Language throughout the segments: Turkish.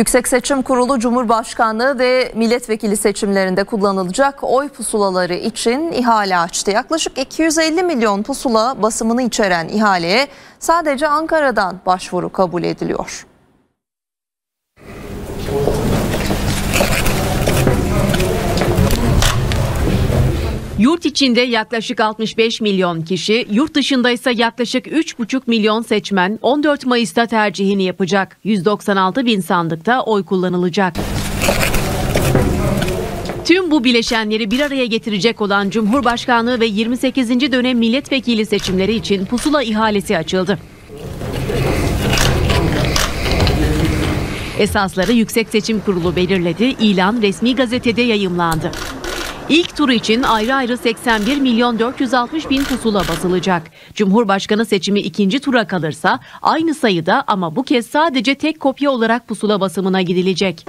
Yüksek Seçim Kurulu Cumhurbaşkanlığı ve milletvekili seçimlerinde kullanılacak oy pusulaları için ihale açtı. Yaklaşık 250 milyon pusula basımını içeren ihaleye sadece Ankara'dan başvuru kabul ediliyor. Yurt içinde yaklaşık 65 milyon kişi, yurt dışında ise yaklaşık 3,5 milyon seçmen 14 Mayıs'ta tercihini yapacak. 196 bin sandıkta oy kullanılacak. Tüm bu bileşenleri bir araya getirecek olan Cumhurbaşkanlığı ve 28. dönem milletvekili seçimleri için pusula ihalesi açıldı. Esasları Yüksek Seçim Kurulu belirledi, ilan resmi gazetede yayımlandı. İlk tur için ayrı ayrı 81 milyon 460 bin pusula basılacak. Cumhurbaşkanı seçimi ikinci tura kalırsa aynı sayıda ama bu kez sadece tek kopya olarak pusula basımına gidilecek.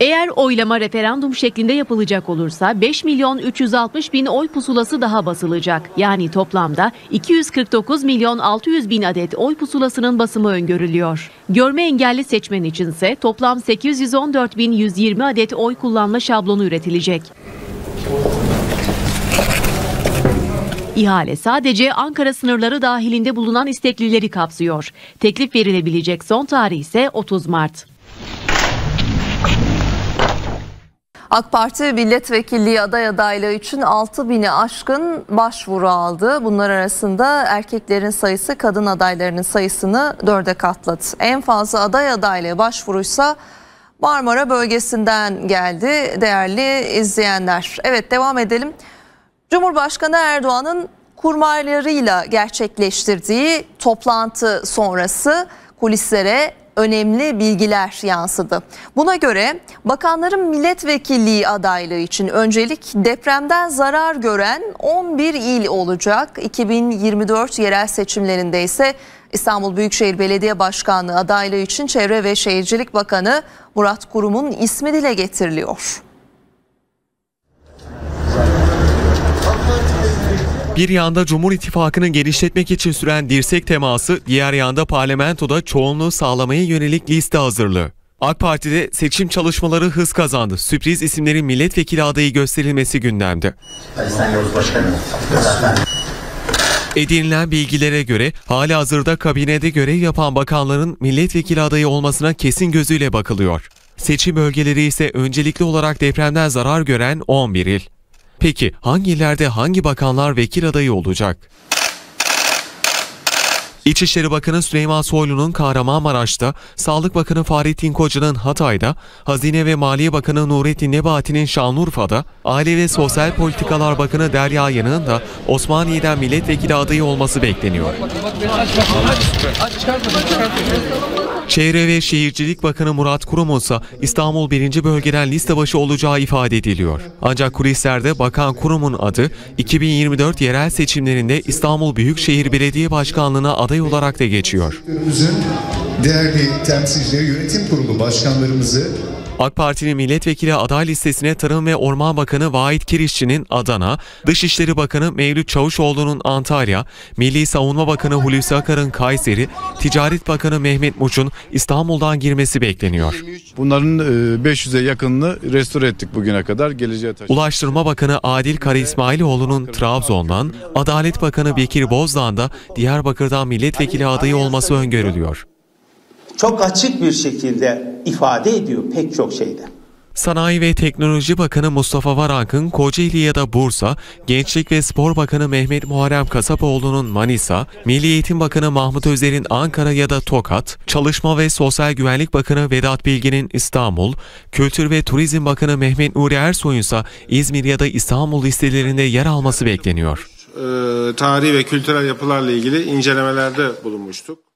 Eğer oylama referandum şeklinde yapılacak olursa 5 milyon 360 bin oy pusulası daha basılacak. Yani toplamda 249 milyon 600 bin adet oy pusulasının basımı öngörülüyor. Görme engelli seçmen içinse toplam 814 bin 120 adet oy kullanma şablonu üretilecek. İhale sadece Ankara sınırları dahilinde bulunan isteklileri kapsıyor. Teklif verilebilecek son tarih ise 30 Mart. AK Parti milletvekilliği aday adaylığı için 6.000'i aşkın başvuru aldı. Bunlar arasında erkeklerin sayısı kadın adaylarının sayısını 4'e katladı. En fazla aday adaylığı başvuruysa Marmara bölgesinden geldi değerli izleyenler. Evet, devam edelim. Cumhurbaşkanı Erdoğan'ın kurmaylarıyla gerçekleştirdiği toplantı sonrası kulislere önemli bilgiler yansıdı. Buna göre bakanların milletvekilliği adaylığı için öncelik depremden zarar gören 11 il olacak. 2024 yerel seçimlerinde ise İstanbul Büyükşehir Belediye Başkanlığı adaylığı için Çevre ve Şehircilik Bakanı Murat Kurum'un ismi dile getiriliyor. Bir yanda Cumhur İttifakı'nı genişletmek için süren dirsek teması, diğer yanda parlamentoda çoğunluğu sağlamaya yönelik liste hazırlığı. AK Parti'de seçim çalışmaları hız kazandı. Sürpriz isimlerin milletvekili adayı gösterilmesi gündemde. Edinilen bilgilere göre halihazırda kabinede görev yapan bakanların milletvekili adayı olmasına kesin gözüyle bakılıyor. Seçim bölgeleri ise öncelikli olarak depremden zarar gören 11 il. Peki hangi illerde hangi bakanlar vekil adayı olacak? İçişleri Bakanı Süleyman Soylu'nun Kahramanmaraş'ta, Sağlık Bakanı Fahrettin Koca'nın Hatay'da, Hazine ve Maliye Bakanı Nurettin Nebati'nin Şanlıurfa'da, Aile ve Sosyal Politikalar Bakanı Derya Yanık'ın da Osmaniye'den milletvekili adayı olması bekleniyor. Çevre ve Şehircilik Bakanı Murat Kurum'un ise İstanbul 1. bölgeden liste başı olacağı ifade ediliyor. Ancak kulislerde Bakan Kurum'un adı 2024 yerel seçimlerinde İstanbul Büyükşehir Belediye Başkanlığı'na aday olarak da geçiyor. Değerli temsilcileri, yönetim kurulu başkanlarımızı... AK Parti'nin milletvekili aday listesine Tarım ve Orman Bakanı Vahit Kirişçi'nin Adana, Dışişleri Bakanı Mevlüt Çavuşoğlu'nun Antalya, Milli Savunma Bakanı Hulusi Akar'ın Kayseri, Ticaret Bakanı Mehmet Muç'un İstanbul'dan girmesi bekleniyor. Bunların 500'e yakınını restore ettik bugüne kadar. Ulaştırma Bakanı Adil Karaismailoğlu'nun Trabzon'dan, Adalet Bakanı Bekir Bozdağ'da Diyarbakır'dan milletvekili adayı olması öngörülüyor. Çok açık bir şekilde ifade ediyor pek çok şeyde. Sanayi ve Teknoloji Bakanı Mustafa Varank'ın Kocaeli ya da Bursa, Gençlik ve Spor Bakanı Mehmet Muharrem Kasapoğlu'nun Manisa, Milli Eğitim Bakanı Mahmut Özer'in Ankara ya da Tokat, Çalışma ve Sosyal Güvenlik Bakanı Vedat Bilgin'in İstanbul, Kültür ve Turizm Bakanı Mehmet Nuri Ersoy'un ise İzmir ya da İstanbul listelerinde yer alması bekleniyor. Tarihi ve kültürel yapılarla ilgili incelemelerde bulunmuştuk.